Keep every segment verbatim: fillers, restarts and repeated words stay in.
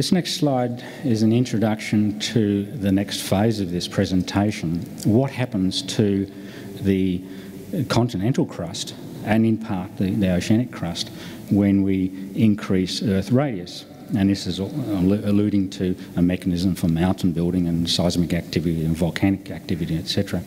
This next slide is an introduction to the next phase of this presentation. What happens to the continental crust and in part the, the oceanic crust when we increase Earth radius? And this is alluding to a mechanism for mountain building and seismic activity and volcanic activity, et cetera.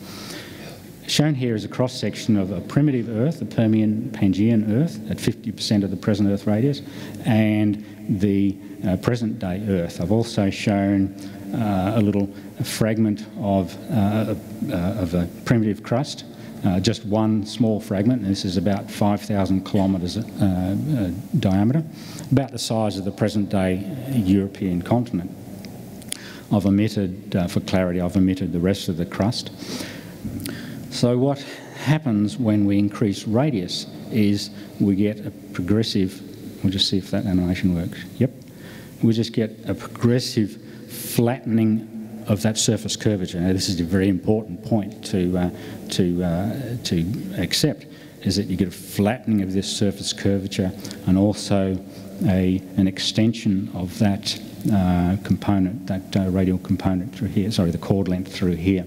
Shown here is a cross-section of a primitive Earth, the Permian-Pangean Earth, at fifty percent of the present Earth radius, and the uh, present-day Earth. I've also shown uh, a little fragment of, uh, uh, of a primitive crust, uh, just one small fragment, and this is about five thousand kilometres uh, uh, diameter, about the size of the present-day European continent. I've omitted, uh, for clarity, I've omitted the rest of the crust. So what happens when we increase radius is we get a progressive, we'll just see if that animation works, yep. We just get a progressive flattening of that surface curvature. Now this is a very important point to, uh, to, uh, to accept, is that you get a flattening of this surface curvature and also a, an extension of that uh, component, that uh, radial component through here, sorry, the chord length through here.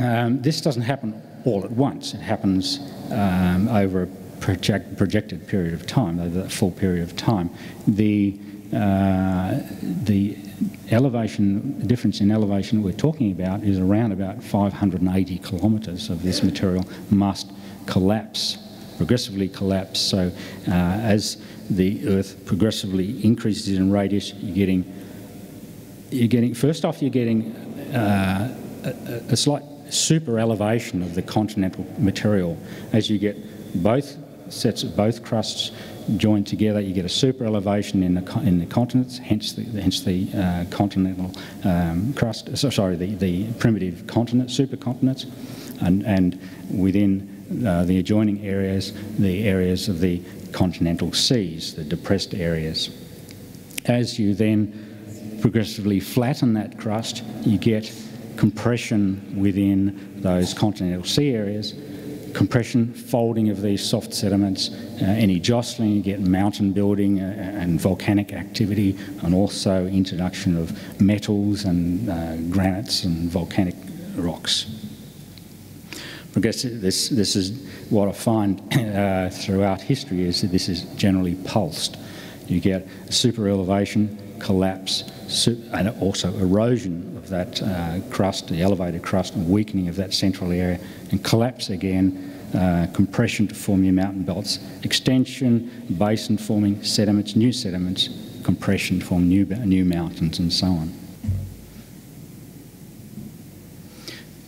Um, this doesn't happen all at once. It happens um, over a project, projected period of time, over that full period of time. The, uh, the elevation, the difference in elevation we're talking about is around about five hundred eighty kilometres of this material must collapse, progressively collapse. So uh, as the Earth progressively increases in radius, you're getting, you're getting first off, you're getting uh, a, a slight super elevation of the continental material. As you get both sets of both crusts joined together, you get a super elevation in the in the continents, hence the hence the uh, continental um, crust. So, sorry, the the primitive continent, supercontinents, and and within uh, the adjoining areas, the areas of the continental seas, the depressed areas. As you then progressively flatten that crust, you get compression within those continental sea areas, compression, folding of these soft sediments, uh, any jostling, you get mountain building and volcanic activity, and also introduction of metals and uh, granites and volcanic rocks. I guess this, this is what I find uh, throughout history, is that this is generally pulsed. You get super elevation, collapse, and also erosion of that uh, crust, the elevated crust, and weakening of that central area, and collapse again, uh, compression to form new mountain belts, extension, basin forming, sediments, new sediments, compression to form new, new mountains, and so on.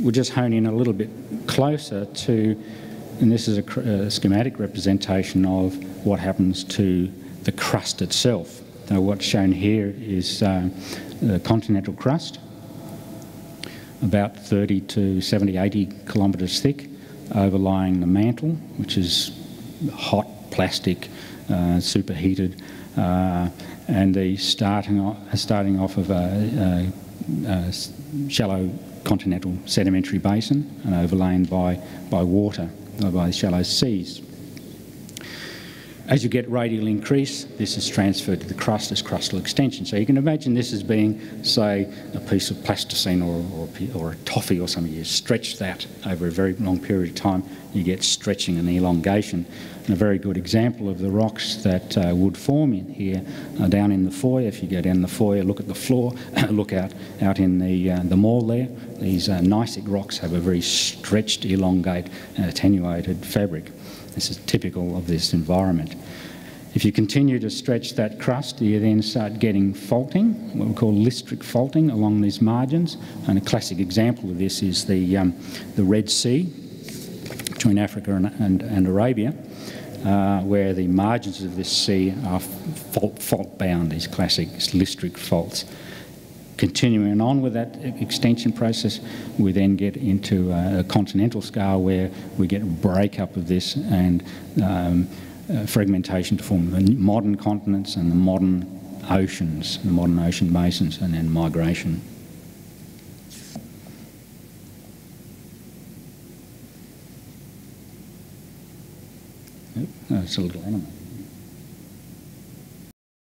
We'll just hone in a little bit closer to, and this is a, a schematic representation of what happens to the crust itself. Now what's shown here is uh, the continental crust, about thirty to seventy, eighty kilometres thick, overlying the mantle, which is hot plastic, uh, superheated, uh, and the starting off, starting off of a, a, a shallow continental sedimentary basin and overlain by, by water, by shallow seas. As you get radial increase, this is transferred to the crust as crustal extension. So you can imagine this as being, say, a piece of plasticine or, or, or a toffee or something. You stretch that over a very long period of time, you get stretching and elongation. And a very good example of the rocks that uh, would form in here are down in the foyer. If you go down the foyer, look at the floor, look out, out in the, uh, the mall there. These uh, gneissic rocks have a very stretched, elongate, and attenuated fabric. This is typical of this environment. If you continue to stretch that crust, you then start getting faulting, what we call listric faulting, along these margins. And a classic example of this is the, um, the Red Sea between Africa and, and, and Arabia, uh, where the margins of this sea are fault, fault bound, these classic listric faults. Continuing on with that extension process, we then get into a continental scale where we get a breakup of this and um, uh, fragmentation to form the modern continents and the modern oceans, the modern ocean basins, and then migration. That's a little animal.